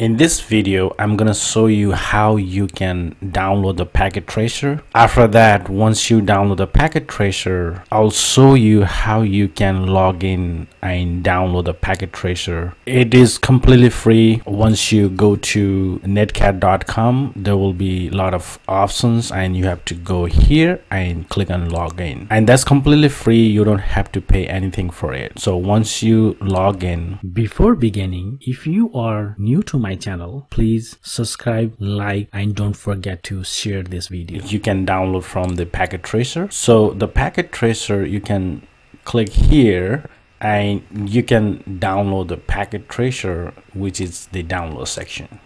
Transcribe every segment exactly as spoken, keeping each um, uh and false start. In this video, I'm gonna show you how you can download the Packet Tracer. After that, once you download the Packet Tracer, I'll show you how you can log in and download the Packet Tracer. It is completely free. Once you go to netcat dot com, there will be a lot of options and you have to go here and click on login. And that's completely free. You don't have to pay anything for it. So once you log in, before beginning, if you are new to my channel, please subscribe, like, and don't forget to share this video. You can download from the Packet Tracer. So the Packet Tracer, you can click here and you can download the Packet Tracer, which is the download section.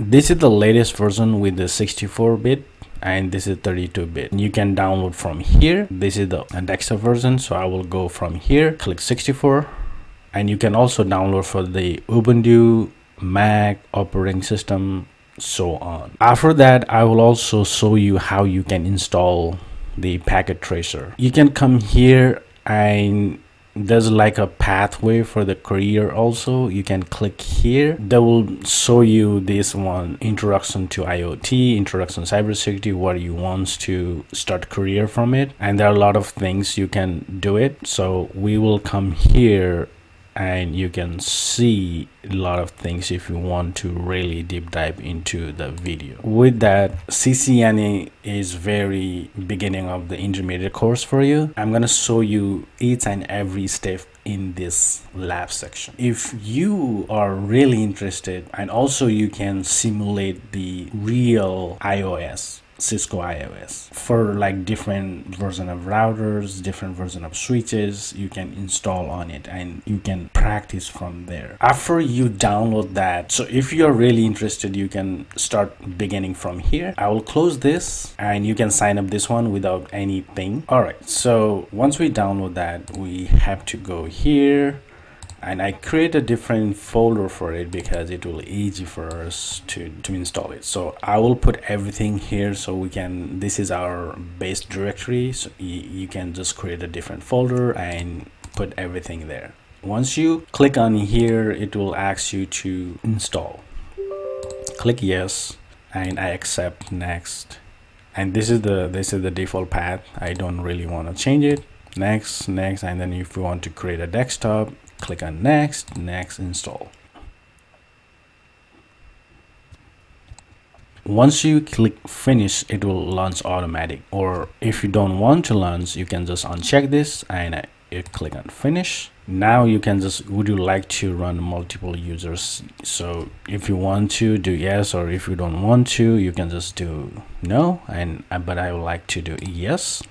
This is the latest version with the sixty-four bit and this is thirty-two bit. You can download from here. This is the desktop version, so I will go from here, click sixty-four, and you can also download for the Ubuntu, Mac, operating system, so on. After that, I will also show you how you can install the Packet Tracer. You can come here and there's like a pathway for the career also. You can click here. That will show you this one, introduction to IoT, introduction to cybersecurity, what you want to start career from it. And there are a lot of things you can do it. So we will come here and you can see a lot of things if you want to really deep dive into the video. With that, C C N A is very beginning of the intermediate course for you. I'm gonna show you each and every step in this lab section. If you are really interested, and also you can simulate the real iOS, Cisco iOS, for like different version of routers, different version of switches, you can install on it and you can practice from there. After you download that, so if you're really interested, you can start beginning from here. I will close this and you can sign up this one without anything. All right, so once we download that, we have to go here and I create a different folder for it because it will easy for us to, to install it. So I will put everything here so we can, this is our base directory. So you, you can just create a different folder and put everything there. Once you click on here, it will ask you to install. Click yes, and I accept next. And this is the, this is the default path. I don't really want to change it. Next, next, and then if you want to create a desktop, click on next, next, install. Once you click finish, it will launch automatic, or if you don't want to launch, you can just uncheck this and I, you click on finish. Now you can just, would you like to run multiple users? So if you want to do yes, or if you don't want to, you can just do no, and but I would like to do yes.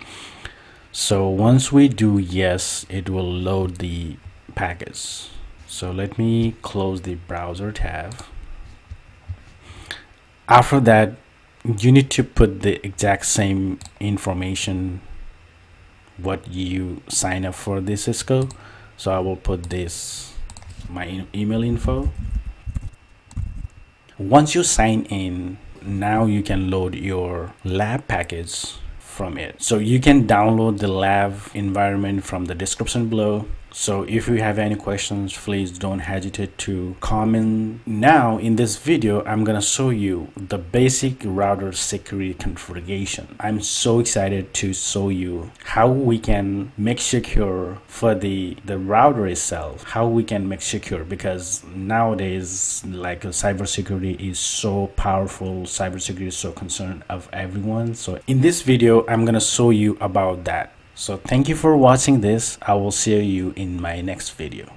So once we do yes, it will load the packets. So let me close the browser tab. After that, you need to put the exact same information what you sign up for this Cisco. So I will put this my email info. Once you sign in, now you can load your lab packets from it. So you can download the lab environment from the description below. So if you have any questions, please don't hesitate to comment. Now in this video, I'm gonna show you the basic router security configuration. I'm so excited to show you how we can make secure for the, the router itself, how we can make secure, because nowadays like cybersecurity is so powerful, cybersecurity is so concerned of everyone. So in this video, I'm gonna show you about that. So thank you for watching this. I will see you in my next video.